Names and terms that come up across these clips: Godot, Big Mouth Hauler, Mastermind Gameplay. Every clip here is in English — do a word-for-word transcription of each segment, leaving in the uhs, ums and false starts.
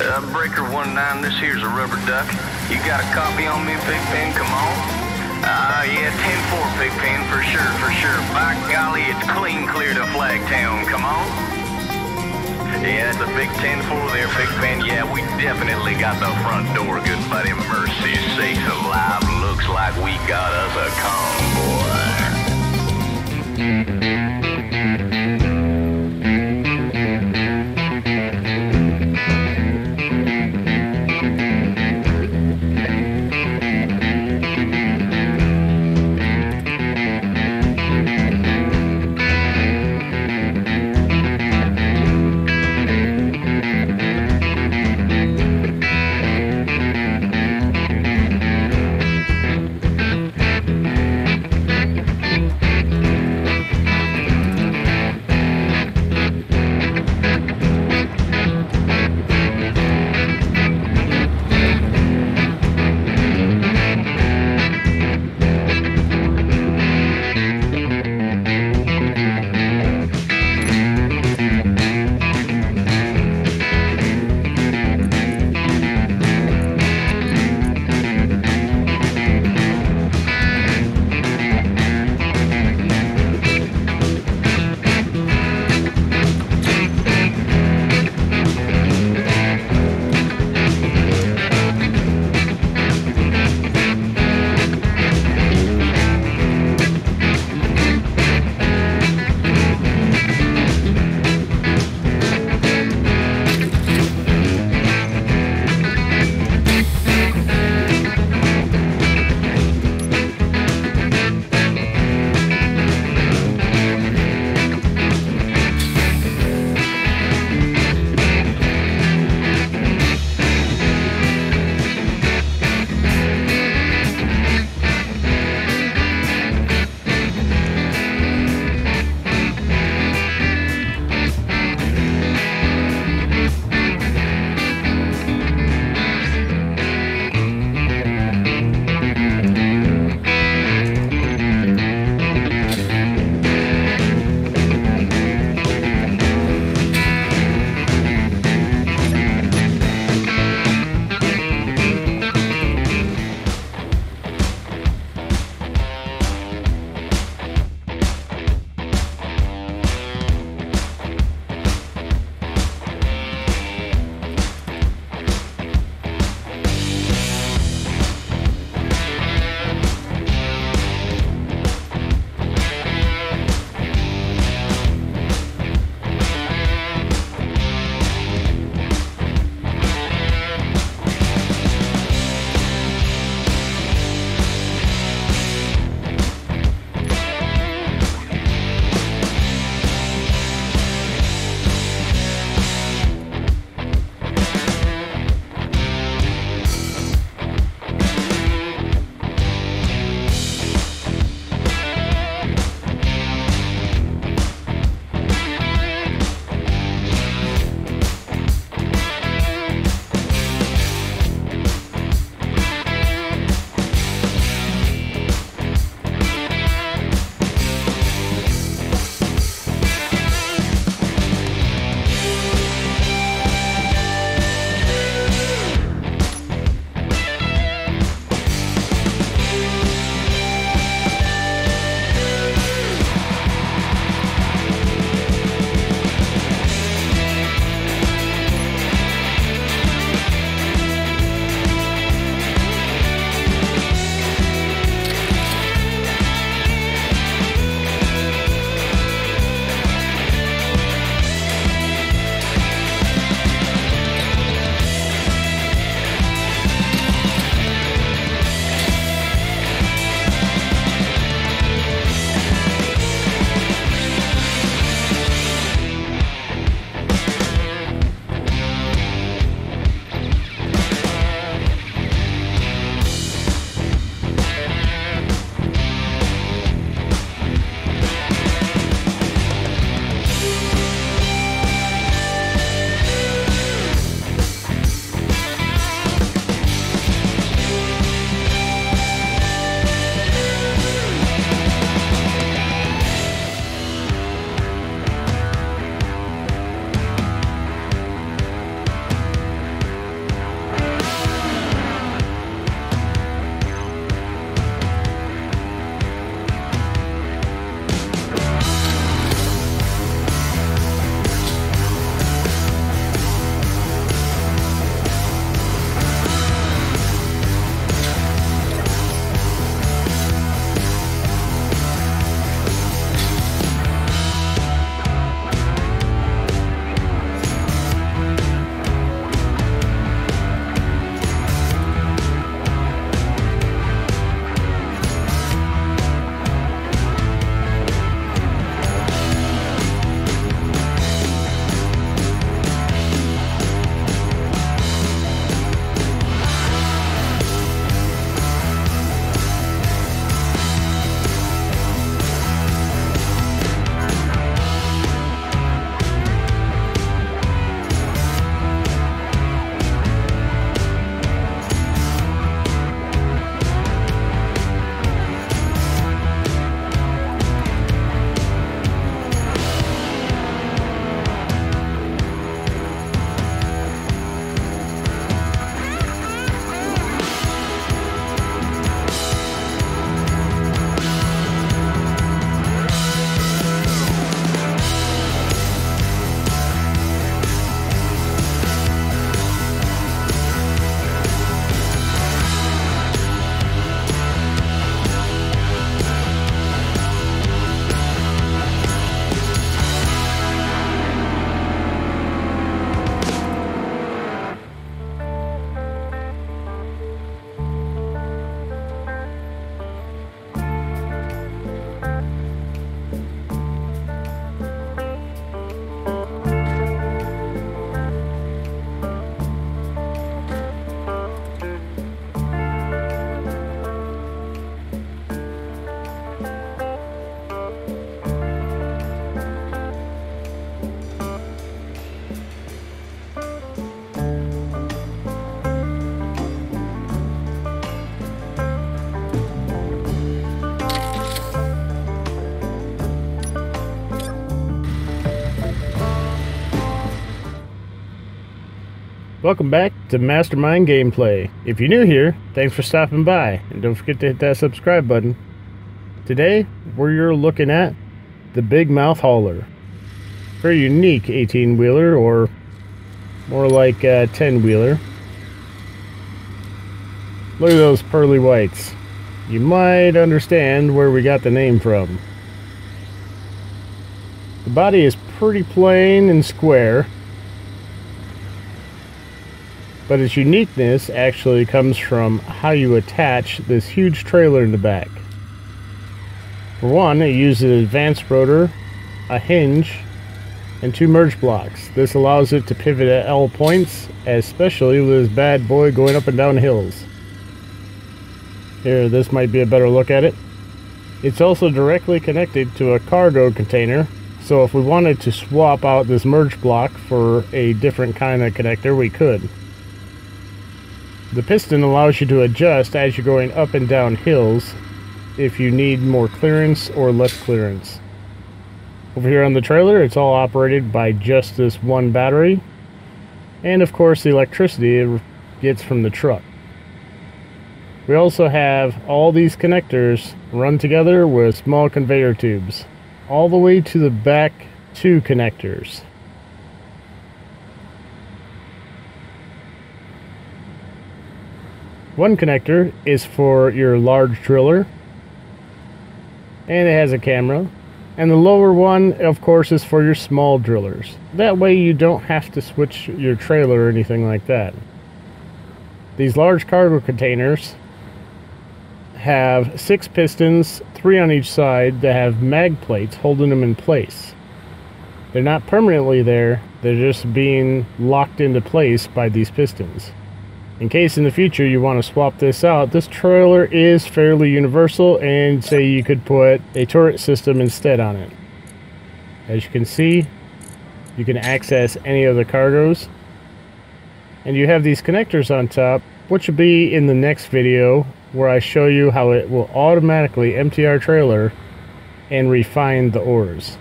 Uh, breaker one nine, this here's a rubber duck. You got a copy on me, Big Pin? Come on. Uh, yeah, ten four, Big Pin, for sure, for sure. By golly, it's clean clear to Flag Town. Come on. Yeah, that's a big ten four there, Big Pin. Yeah, we definitely got the front door, good buddy. Mercy sakes alive, looks like we got us a convoy. Welcome back to Mastermind Gameplay. If you're new here, thanks for stopping by, and don't forget to hit that subscribe button. Today, we're looking at the Big Mouth Hauler. Very unique eighteen wheeler, or more like a ten wheeler. Look at those pearly whites. You might understand where we got the name from. The body is pretty plain and square, but its uniqueness actually comes from how you attach this huge trailer in the back. For one, it uses an advanced rotor, a hinge, and two merge blocks. This allows it to pivot at L points, especially with this bad boy going up and down hills. Here, this might be a better look at it. It's also directly connected to a cargo container, so if we wanted to swap out this merge block for a different kind of connector, we could. The piston allows you to adjust as you're going up and down hills if you need more clearance or less clearance. Over here on the trailer, it's all operated by just this one battery, and of course the electricity it gets from the truck. We also have all these connectors run together with small conveyor tubes, all the way to the back two connectors. One connector is for your large driller, and it has a camera, and the lower one of course is for your small drillers. That way you don't have to switch your trailer or anything like that. These large cargo containers have six pistons, three on each side, that have mag plates holding them in place. They're not permanently there, they're just being locked into place by these pistons. In case in the future you want to swap this out, this trailer is fairly universal, and say you could put a turret system instead on it. As you can see, you can access any of the cargos. And you have these connectors on top, which will be in the next video, where I show you how it will automatically empty our trailer and refine the ores.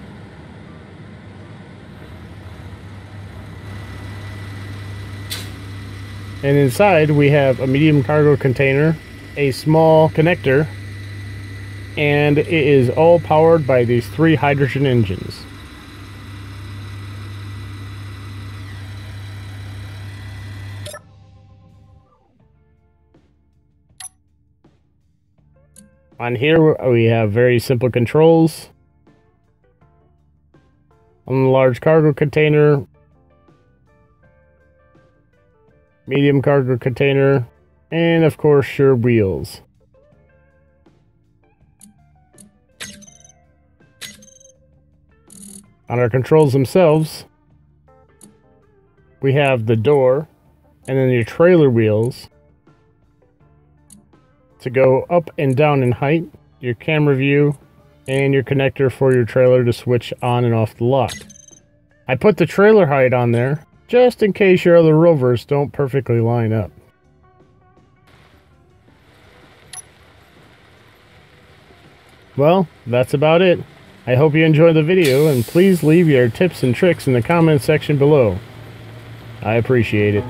And inside we have a medium cargo container, a small connector, and it is all powered by these three hydrogen engines. On here we have very simple controls. On the large cargo container, medium cargo container, and of course your wheels. On our controls themselves, we have the door and then your trailer wheels to go up and down in height, your camera view, and your connector for your trailer to switch on and off the lock. I put the trailer height on there just in case your other rovers don't perfectly line up. Well, that's about it. I hope you enjoyed the video, and please leave your tips and tricks in the comments section below. I appreciate it.